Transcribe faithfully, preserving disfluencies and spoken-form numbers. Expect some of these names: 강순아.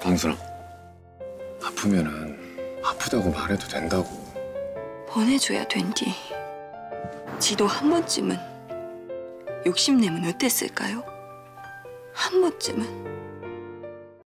강순아, 아프면은 아프다고 말해도 된다고. 보내줘야 된디. 지도 한 번쯤은 욕심내면 어땠을까요? 한 번쯤은.